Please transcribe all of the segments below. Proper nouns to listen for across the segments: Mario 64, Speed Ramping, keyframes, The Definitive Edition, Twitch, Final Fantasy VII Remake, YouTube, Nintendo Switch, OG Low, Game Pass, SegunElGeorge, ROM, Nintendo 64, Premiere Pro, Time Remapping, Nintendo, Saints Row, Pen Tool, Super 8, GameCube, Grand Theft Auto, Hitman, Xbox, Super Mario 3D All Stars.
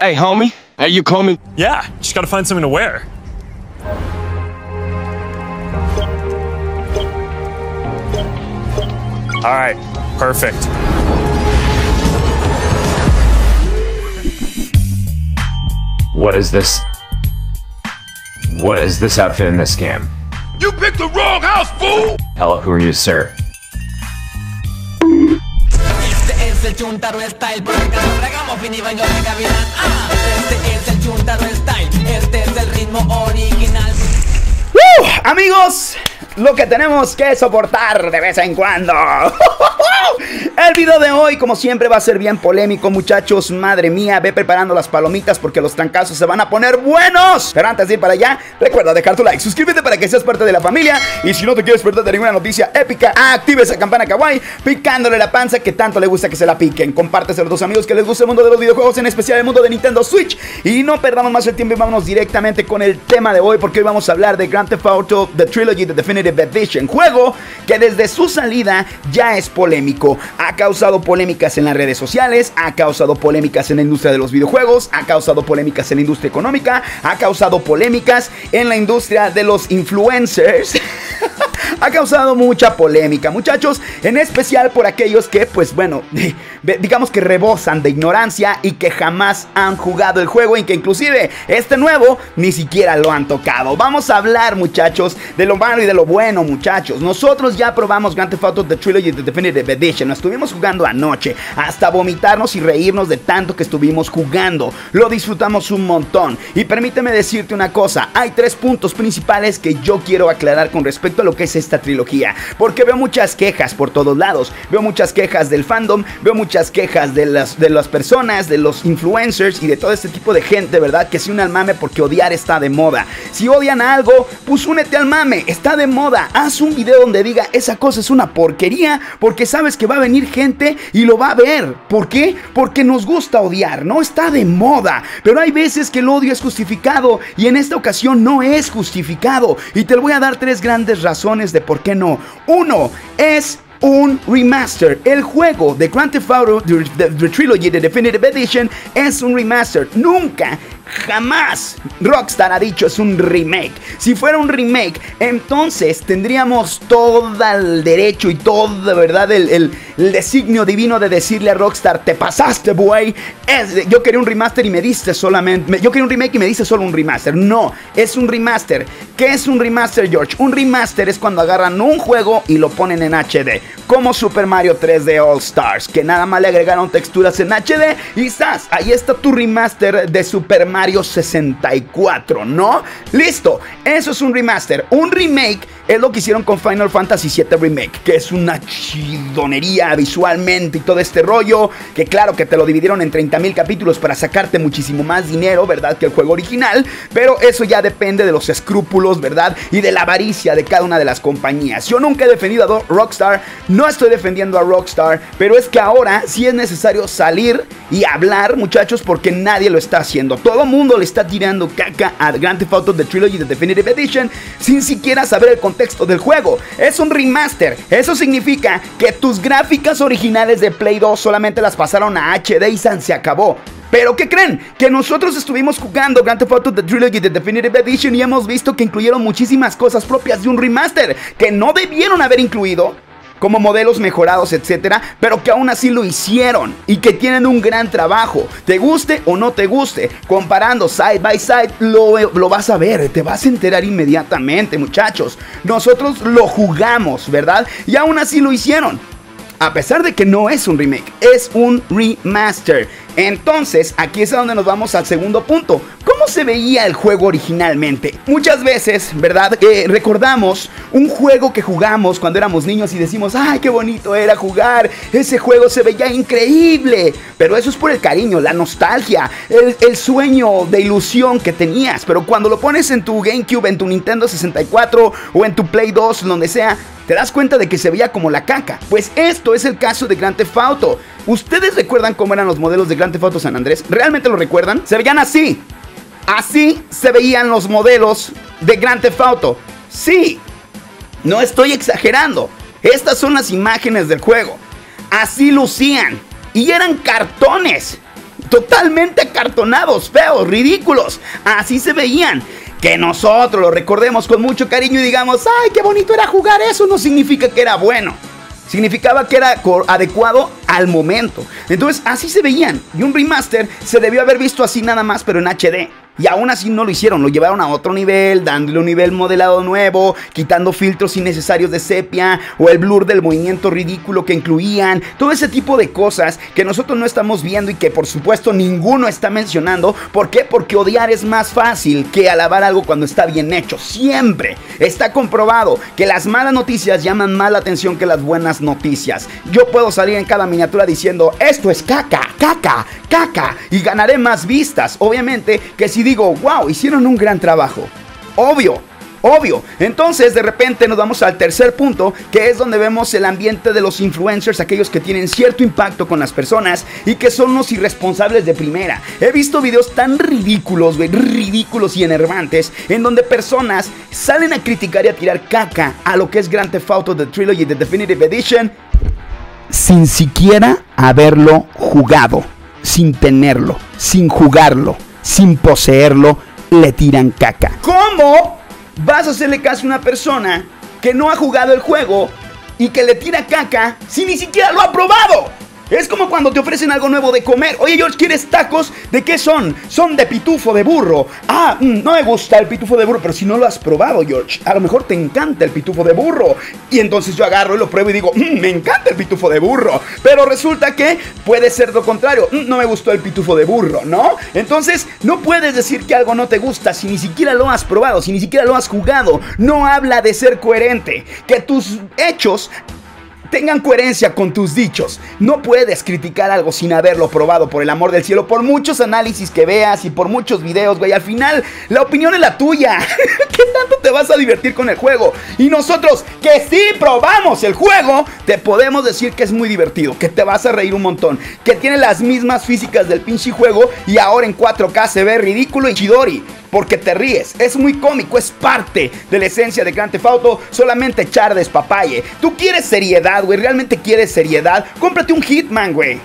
Hey, homie. Hey, you coming? Yeah, just gotta find something to wear. All right, perfect. What is this? What is this outfit in this game? You picked the wrong house, fool! Hello, who are you, sir? ¡Woo! Amigos, lo que tenemos que soportar de vez en cuando. El video de hoy, como siempre, va a ser bien polémico, muchachos. Madre mía, ve preparando las palomitas porque los trancazos se van a poner buenos. Pero antes de ir para allá, recuerda dejar tu like, suscríbete para que seas parte de la familia. Y si no te quieres perder de ninguna noticia épica, activa esa campana kawaii picándole la panza que tanto le gusta que se la piquen. Compártese a los dos amigos que les gusta el mundo de los videojuegos, en especial el mundo de Nintendo Switch. Y no perdamos más el tiempo y vámonos directamente con el tema de hoy, porque hoy vamos a hablar de Grand Theft Auto, The Trilogy, The Definitive Edition. Juego que desde su salida ya es polémico. Ha causado polémicas en las redes sociales, ha causado polémicas en la industria de los videojuegos, ha causado polémicas en la industria económica, ha causado polémicas en la industria de los influencers. Ha causado mucha polémica, muchachos, en especial por aquellos que, pues bueno, digamos que rebosan de ignorancia y que jamás han jugado el juego y que inclusive este nuevo ni siquiera lo han tocado. Vamos a hablar, muchachos, de lo malo y de lo bueno, muchachos. Nosotros ya probamos Grand Theft Auto The Trilogy The Definitive Edition, lo estuvimos jugando anoche, hasta vomitarnos y reírnos de tanto que estuvimos jugando. Lo disfrutamos un montón y permíteme decirte una cosa, hay tres puntos principales que yo quiero aclarar con respecto a lo que es esta trilogía, porque veo muchas quejas por todos lados, veo muchas quejas del fandom, veo muchas quejas de las personas, de los influencers y de todo este tipo de gente, ¿verdad? Que se une al mame porque odiar está de moda. Si odian a algo, pues únete al mame, está de moda, haz un video donde diga esa cosa es una porquería, porque sabes que va a venir gente y lo va a ver. ¿Por qué? Porque nos gusta odiar, no está de moda, pero hay veces que el odio es justificado y en esta ocasión no es justificado, y te voy a dar tres grandes razones de por qué no. Uno, es un remaster. El juego de Grand Theft Auto The Trilogy The Definitive Edition es un remaster. Nunca, jamás Rockstar ha dicho es un remake. Si fuera un remake, entonces tendríamos todo el derecho y todo, ¿verdad?, el designio divino de decirle a Rockstar: te pasaste, buey. Yo quería un remaster y me diste solamente, yo quería un remake y me diste solo un remaster. No, es un remaster. ¿Qué es un remaster, George? Un remaster es cuando agarran un juego y lo ponen en HD, como Super Mario 3D All Stars, que nada más le agregaron texturas en HD y ¡zas! Ahí está tu remaster de Super Mario 64, ¿no? Listo, eso es un remaster. Un remake es lo que hicieron con Final Fantasy VII Remake, que es una chidonería visualmente y todo este rollo, que claro que te lo dividieron en 30,000 capítulos para sacarte muchísimo más dinero, ¿verdad?, que el juego original, pero eso ya depende de los escrúpulos, ¿verdad?, y de la avaricia de cada una de las compañías. Yo nunca he defendido a Rockstar, no estoy defendiendo a Rockstar, pero es que ahora sí es necesario salir y hablar, muchachos, porque nadie lo está haciendo. Todo mundo le está tirando caca a Grand Theft Auto The Trilogy The Definitive Edition sin siquiera saber el contexto del juego. Es un remaster, eso significa que tus gráficas originales de Play 2 solamente las pasaron a HD y se acabó. ¿Pero qué creen? Que nosotros estuvimos jugando Grand Theft Auto The Trilogy The Definitive Edition y hemos visto que incluyeron muchísimas cosas propias de un remaster que no debieron haber incluido, como modelos mejorados, etcétera, pero que aún así lo hicieron y que tienen un gran trabajo. Te guste o no te guste, comparando side by side, lo vas a ver, te vas a enterar inmediatamente, muchachos. Nosotros lo jugamos, ¿verdad? Y aún así lo hicieron, a pesar de que no es un remake, es un remaster. Entonces, aquí es a donde nos vamos al segundo punto. ¿Cómo se veía el juego originalmente? Muchas veces, ¿verdad?, recordamos un juego que jugamos cuando éramos niños y decimos: ¡ay, qué bonito era jugar! Ese juego se veía increíble. Pero eso es por el cariño, la nostalgia, el sueño de ilusión que tenías. Pero cuando lo pones en tu GameCube, en tu Nintendo 64 o en tu Play 2, donde sea, te das cuenta de que se veía como la caca. Pues esto es el caso de Grand Theft Auto. ¿Ustedes recuerdan cómo eran los modelos de Grand Theft Auto San Andrés? ¿Realmente lo recuerdan? Se veían así. Así se veían los modelos de Grand Theft Auto. Sí, no estoy exagerando. Estas son las imágenes del juego. Así lucían. Y eran cartones. totalmente acartonados, feos, ridículos. Así se veían. Que nosotros lo recordemos con mucho cariño y digamos, ¡ay, qué bonito era jugar eso! No significa que era bueno. Significaba que era adecuado al momento. Entonces, así se veían. Y un remaster se debió haber visto así nada más, pero en HD. Y aún así no lo hicieron, lo llevaron a otro nivel, dándole un nivel modelado nuevo, quitando filtros innecesarios de sepia o el blur del movimiento ridículo que incluían. Todo ese tipo de cosas que nosotros no estamos viendo y que por supuesto ninguno está mencionando. ¿Por qué? Porque odiar es más fácil que alabar algo cuando está bien hecho. Siempre está comprobado que las malas noticias llaman más la atención que las buenas noticias. Yo puedo salir en cada miniatura diciendo, esto es caca, caca, caca, y ganaré más vistas. Obviamente que si digo, wow, hicieron un gran trabajo. Obvio, obvio. Entonces de repente nos vamos al tercer punto, que es donde vemos el ambiente de los influencers, aquellos que tienen cierto impacto con las personas y que son los irresponsables de primera. He visto videos tan ridículos, ridículos y enervantes, en donde personas salen a criticar y a tirar caca a lo que es Grand Theft Auto, The Trilogy, The Definitive Edition, sin siquiera haberlo jugado, sin tenerlo, sin jugarlo, sin poseerlo, le tiran caca. ¿Cómo vas a hacerle caso a una persona que no ha jugado el juego y que le tira caca si ni siquiera lo ha probado? Es como cuando te ofrecen algo nuevo de comer. Oye, George, ¿quieres tacos? ¿De qué son? Son de pitufo de burro. Ah, no me gusta el pitufo de burro. Pero si no lo has probado, George, a lo mejor te encanta el pitufo de burro. Y entonces yo agarro y lo pruebo y digo, me encanta el pitufo de burro. Pero resulta que puede ser lo contrario. No me gustó el pitufo de burro, ¿no? Entonces no puedes decir que algo no te gusta si ni siquiera lo has probado, si ni siquiera lo has jugado. No habla de ser coherente, que tus hechos tengan coherencia con tus dichos. No puedes criticar algo sin haberlo probado, por el amor del cielo, por muchos análisis que veas y por muchos videos, güey. Al final, la opinión es la tuya. ¿Qué tanto te vas a divertir con el juego? Y nosotros, que sí probamos el juego, te podemos decir que es muy divertido, que te vas a reír un montón, que tiene las mismas físicas del pinche juego y ahora en 4K se ve ridículo y chidori. Porque te ríes, es muy cómico, es parte de la esencia de Grand Theft Auto, solamente echar despapalle. Tú quieres seriedad, güey, realmente quieres seriedad, cómprate un Hitman, güey.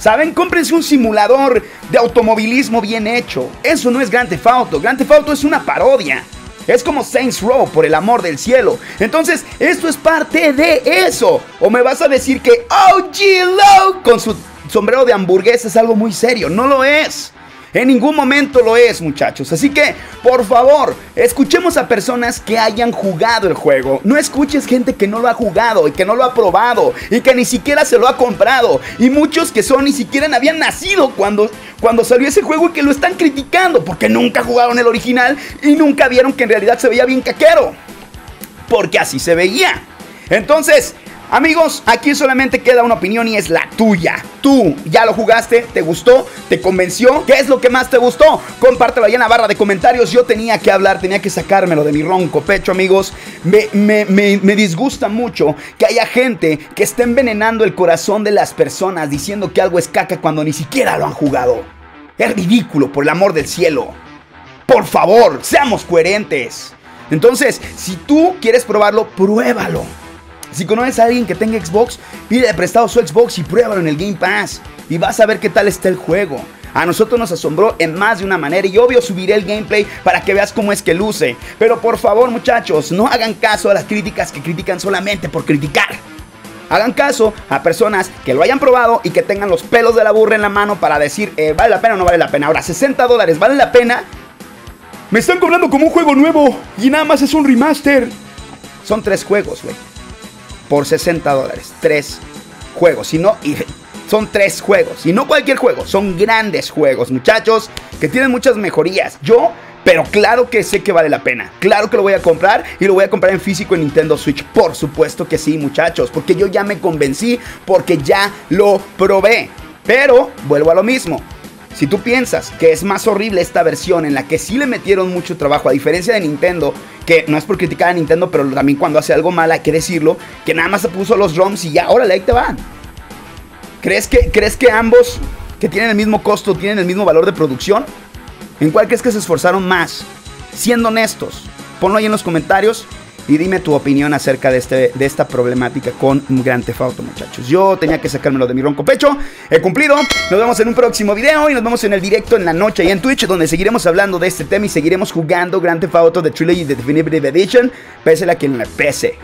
¿Saben? Cómprense un simulador de automovilismo bien hecho. Eso no es Grand Theft Auto. Grand Theft Auto es una parodia. Es como Saints Row, por el amor del cielo. Entonces, esto es parte de eso. O me vas a decir que OG Low con su sombrero de hamburguesa es algo muy serio. No lo es. En ningún momento lo es, muchachos. Así que, por favor, escuchemos a personas que hayan jugado el juego. No escuches gente que no lo ha jugado y que no lo ha probado y que ni siquiera se lo ha comprado. Y muchos que son ni siquiera habían nacido cuando salió ese juego y que lo están criticando porque nunca jugaron el original y nunca vieron que en realidad se veía bien caquero. Porque así se veía. Entonces, amigos, aquí solamente queda una opinión y es la tuya. Tú ya lo jugaste, te gustó, te convenció. ¿Qué es lo que más te gustó? Compártelo allá en la barra de comentarios. Yo tenía que hablar, tenía que sacármelo de mi ronco pecho, amigos. Me disgusta mucho que haya gente que esté envenenando el corazón de las personas diciendo que algo es caca cuando ni siquiera lo han jugado. Es ridículo, por el amor del cielo. Por favor, seamos coherentes. Entonces, si tú quieres probarlo, pruébalo. Si conoces a alguien que tenga Xbox, pídele prestado su Xbox y pruébalo en el Game Pass. Y vas a ver qué tal está el juego. A nosotros nos asombró en más de una manera y obvio subiré el gameplay para que veas cómo es que luce. Pero por favor, muchachos, no hagan caso a las críticas que critican solamente por criticar. Hagan caso a personas que lo hayan probado y que tengan los pelos de la burra en la mano para decir, ¿vale la pena o no vale la pena? Ahora, $60, ¿vale la pena? Me están cobrando como un juego nuevo y nada más es un remaster. Son 3 juegos, güey. Por $60, 3 juegos, si no, y son 3 juegos, y no cualquier juego, son grandes juegos, muchachos, que tienen muchas mejorías. Pero claro que sé que vale la pena, claro que lo voy a comprar y lo voy a comprar en físico en Nintendo Switch, por supuesto que sí, muchachos, porque yo ya me convencí, porque ya lo probé, pero vuelvo a lo mismo. Si tú piensas que es más horrible esta versión en la que sí le metieron mucho trabajo, a diferencia de Nintendo, que no es por criticar a Nintendo, pero también cuando hace algo mal hay que decirlo, que nada más se puso los ROMs y ya, órale, ahí te van. ¿Crees que ambos, que tienen el mismo costo, tienen el mismo valor de producción? ¿En cuál crees que se esforzaron más? Siendo honestos, ponlo ahí en los comentarios Y dime tu opinión acerca de esta problemática con Grand Theft Auto, muchachos. Yo tenía que sacármelo de mi ronco pecho. He cumplido. Nos vemos en un próximo video y nos vemos en el directo en la noche y en Twitch, donde seguiremos hablando de este tema y seguiremos jugando Grand Theft Auto, The Trilogy, The Definitive Edition, pese a quien le pese.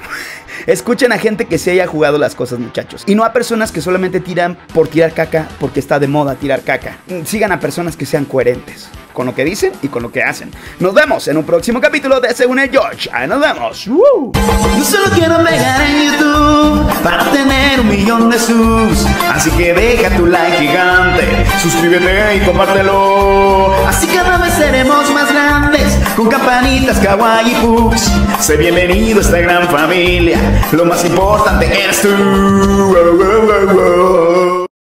Escuchen a gente que se haya jugado las cosas, muchachos. Y no a personas que solamente tiran por tirar caca porque está de moda tirar caca. Sigan a personas que sean coherentes con lo que dicen y con lo que hacen. Nos vemos en un próximo capítulo de Segun el George. Ahí nos vemos. ¡Woo! Yo solo quiero pegar en YouTube para tener 1 millón de subs. Así que deja tu like gigante, suscríbete y compártelo. Así cada vez seremos más grandes, con campanitas, kawaii y pugs. Sé bienvenido a esta gran familia, lo más importante eres tú.